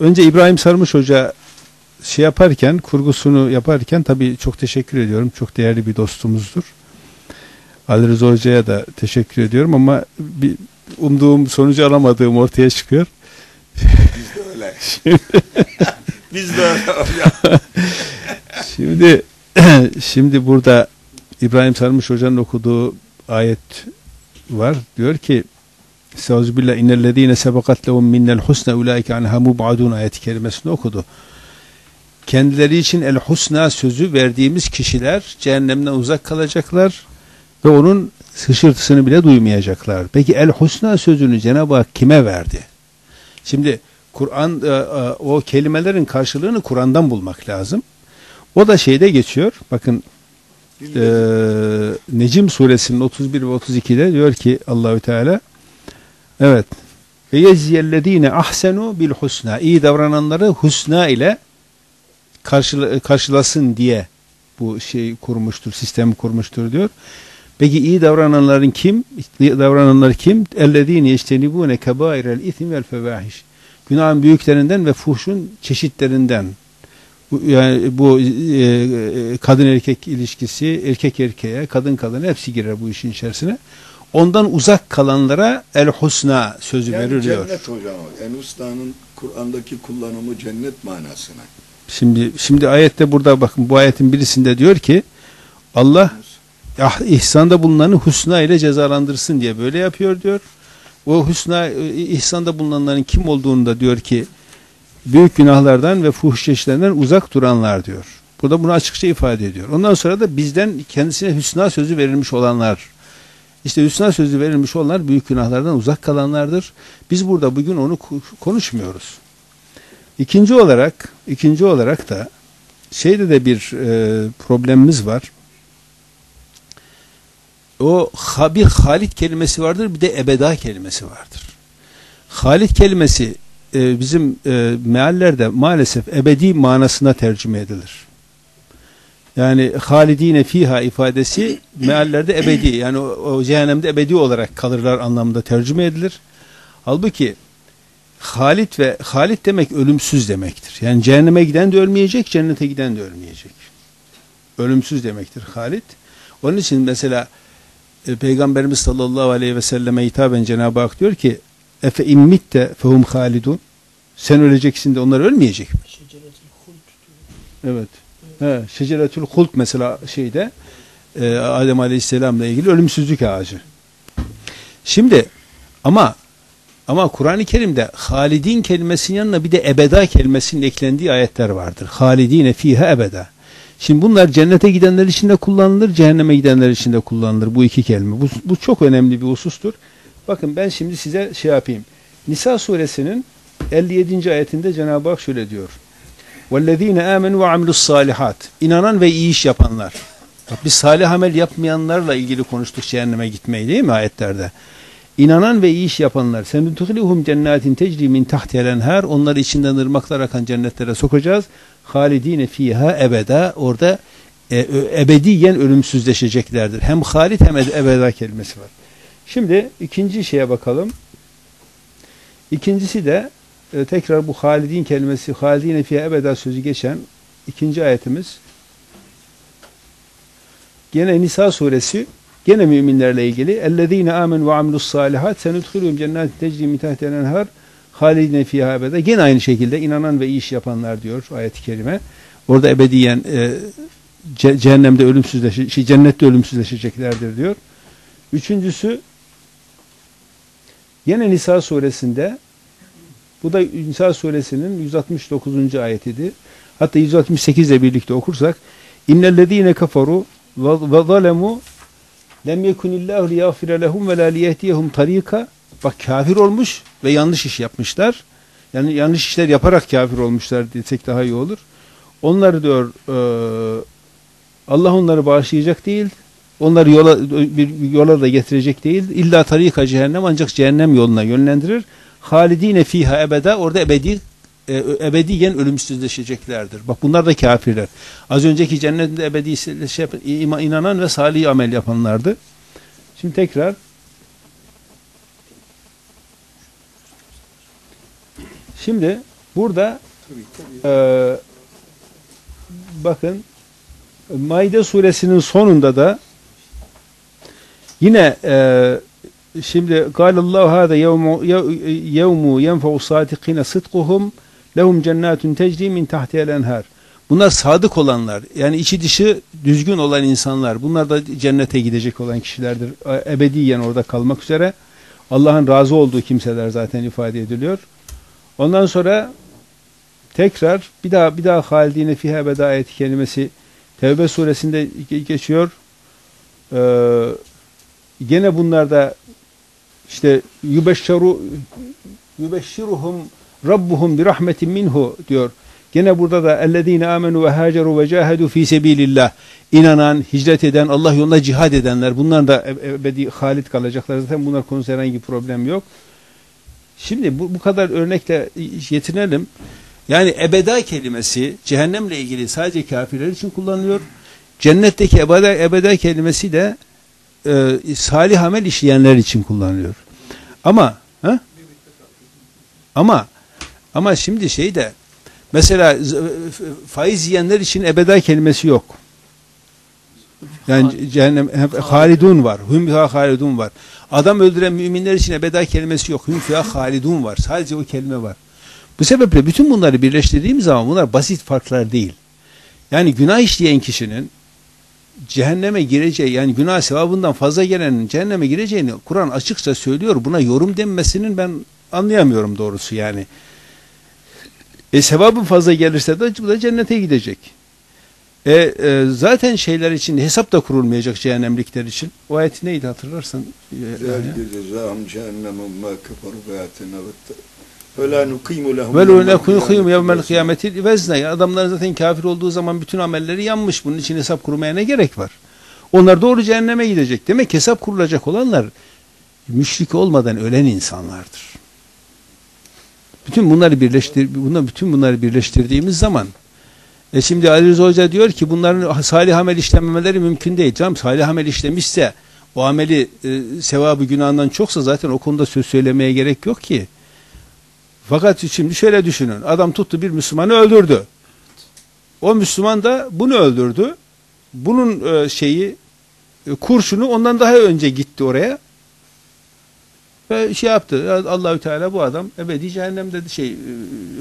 Önce İbrahim Sarmış Hoca kurgusunu yaparken tabii çok teşekkür ediyorum. Çok değerli bir dostumuzdur. Ali Rıza Hoca'ya da teşekkür ediyorum ama umduğum sonucu alamadığım ortaya çıkıyor. Biz de öyle. Biz de öyle. Şimdi burada İbrahim Sarmış Hoca'nın okuduğu ayet var. Diyor ki Seuzübillah innellezine sebekatlehum minnel husna ulaike anha mubadun ayet-i kerimesini okudu. Kendileri için el husna sözü verdiğimiz kişiler cehennemden uzak kalacaklar ve onun hışırtısını bile duymayacaklar. Peki el husna sözünü Cenab-ı Hak kime verdi? Şimdi Kur'an, o kelimelerin karşılığını Kur'an'dan bulmak lazım. O da şeyde geçiyor. Bakın Necim suresinin 31 ve 32'de diyor ki Allahü Teala evet ve yeziyellezine ahsenu bil husna, iyi davrananları husna ile karşılasın diye bu şey kurmuştur, sistemi kurmuştur diyor. Peki iyi davrananların kim? Ellezine yeştenibune kebairel ithmi vel fevahiş. Günahın büyüklerinden ve fuhşun çeşitlerinden. Yani bu kadın erkek ilişkisi, erkek erkeğe, kadın kadına hepsi girer bu işin içerisine. Ondan uzak kalanlara el husna sözü veriliyor. Cennet hocam. El husna'nın Kur'an'daki kullanımı cennet manasına. Şimdi ayette burada bakın, bu ayetin birisinde diyor ki Allah ihsanda bulunanı husna ile cezalandırsın diye böyle yapıyor diyor. O husna, ihsanda bulunanların kim olduğunu da diyor ki büyük günahlardan ve fuhuş çeşitlerinden uzak duranlar diyor. Burada bunu açıkça ifade ediyor. Ondan sonra da bizden kendisine hüsna sözü verilmiş olanlar. İşte hüsna sözü verilmiş olanlar büyük günahlardan uzak kalanlardır. Biz burada bugün onu konuşmuyoruz. İkinci olarak da şeyde de bir problemimiz var. O bir Halit kelimesi vardır, bir de ebeda kelimesi vardır. Halit kelimesi bizim meallerde maalesef ebedi manasına tercüme edilir. Yani halidine fiha ifadesi meallerde ebedi, yani o cehennemde ebedi olarak kalırlar anlamında tercüme edilir. Halbuki Halit demek ölümsüz demektir. Yani cehenneme giden de ölmeyecek, cennete giden de ölmeyecek. Ölümsüz demektir Halit. Onun için mesela Peygamberimiz sallallahu aleyhi ve selleme hitaben Cenab-ı Hak diyor ki efe immitte fehum halidun, sen öleceksin de onlar ölmeyecek mi? Evet. Şeceretül hult mesela şeyde Adem aleyhisselamla ilgili ölümsüzlük ağacı. Şimdi ama Kur'an-ı Kerim'de halidin kelimesinin yanına bir de ebeda kelimesinin eklendiği ayetler vardır. Halidine fiha ebeda. Şimdi bunlar cennete gidenler için de kullanılır, cehenneme gidenler için de kullanılır bu iki kelime. Bu çok önemli bir husustur. Bakın ben şimdi size şey yapayım. Nisa suresinin 57. ayetinde Cenab-ı Hak şöyle diyor. وَالَّذ۪ينَ آمَنُوا وَعَمِلُوا الصَّالِحَاتِ İnanan ve iyi iş yapanlar. Bak, biz salih amel yapmayanlarla ilgili konuştuk cehenneme gitmeyi değil mi ayetlerde? İnanan ve iyi iş yapanlar. سَنُدْخِلُهُمْ جَنَّاتٍ تَجْرِي مِنْ تَحْتِهَا الْاَنْهَارُ Onları içinden ırmaklar akan cennetlere sokacağız. خَالِد۪ينَ ف۪يهَا ebeda. Orada ebediyen ölümsüzleşeceklerdir. Hem halid hem ebeda kelimesi var. Şimdi ikinci şeye bakalım. İkincisi de tekrar bu halidin kelimesi, halidine fiha ebeda sözü geçen ikinci ayetimiz. Gene Nisa suresi, gene müminlerle ilgili. Ellezine amen ve amilus salihat senudhilum cennetin tecri min tahtiha enhar halidine fiha ebeda. Gene aynı şekilde inanan ve iyi iş yapanlar diyor ayet-i kerime. Orada ebediyen cehennemde cennette ölümsüzleşeceklerdir diyor. Üçüncüsü yine Nisa suresinde, bu da Nisa suresinin 169. ayetiydi. Hatta 168 ile birlikte okursak İnnellezîne kaferû ve zalemû lem yekunillâhu liyâfire lehum ve lâ liyehdiyehum tarîka. Bak, kafir olmuş ve yanlış iş yapmışlar. Yani yanlış işler yaparak kafir olmuşlar desek daha iyi olur. Onlar diyor Allah onları bağışlayacak değil. Onları bir yola da getirecek değil. İlla tarika cehennem, ancak cehennem yoluna yönlendirir. Halidine fiha ebeda, orada ebediyen ölümsüzleşeceklerdir. Bak, bunlar da kafirler. Az önceki cennetinde ebediyen inanan ve salih amel yapanlardı. Şimdi tekrar Burada bakın Maide suresinin sonunda da yine şimdi Kâlallahu hâze yevmu yenfe'u sâdikîne sıdkuhum lehum cennâtun tecrî min tahtihel enhâr. Bunlar sadık olanlar, yani içi dışı düzgün olan insanlar. Bunlar da cennete gidecek olan kişilerdir. Ebediyen orada kalmak üzere. Allah'ın razı olduğu kimseler zaten ifade ediliyor. Ondan sonra tekrar bir daha halidine fiha ebeda ayeti kelimesi Tevbe suresinde geçiyor. Gene bunlarda işte yübeşşiruhum rabbuhum bi rahmetin minhu diyor. Gene burada da ellezine amenu ve haceru ve cahedu fi sebilillah, inanan, hicret eden, Allah yolunda cihad edenler, bunlar da ebedi halit kalacaklar. Zaten bunlar konusunda herhangi bir problem yok. Şimdi bu kadar örnekle yetinelim. Yani ebeda kelimesi cehennemle ilgili sadece kafirler için kullanılıyor. Cennetteki ebeda kelimesi de salih amel işleyenler için kullanılıyor. Ama şimdi şey de mesela faiz yiyenler için ebeda kelimesi yok. Yani cehennem halidun var. Hüm fiha halidun var. Adam öldüren müminler için ebeda kelimesi yok. Hüm fiha halidun var. Sadece o kelime var. Bu sebeple bütün bunları birleştirdiğim zaman bunlar basit farklar değil. Yani günah işleyen kişinin cehenneme gireceği, yani günah sevabından fazla gelenin cehenneme gireceğini Kur'an açıkça söylüyor. Buna yorum denmesinin ben anlayamıyorum doğrusu yani. Sevabın fazla gelirse de bu da cennete gidecek. Zaten şeyler için hesap da kurulmayacak cehennemlikler için. O ayet neydi hatırlarsan? Adamların zaten kafir olduğu zaman bütün amelleri yanmış. Bunun için hesap kurmaya ne gerek var? Onlar doğru cehenneme gidecek. Demek hesap kurulacak olanlar müşrik olmadan ölen insanlardır. Bütün bunları birleştirdiğimiz zaman şimdi Ali Rıza Hoca diyor ki bunların salih amel işlememeleri mümkün değil. Tamam, salih amel işlemişse o ameli sevabı günahından çoksa zaten o konuda söz söylemeye gerek yok ki. Fakat şimdi şöyle düşünün. Adam tuttu bir Müslümanı öldürdü. O Müslüman da bunu öldürdü. Bunun kurşunu ondan daha önce gitti oraya. Ve şey yaptı. Allahü Teala bu adam ebedi cehennemde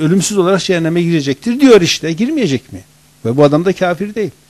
ölümsüz olarak cehenneme girecektir diyor işte. Girmeyecek mi? Ve bu adam da kafir değil.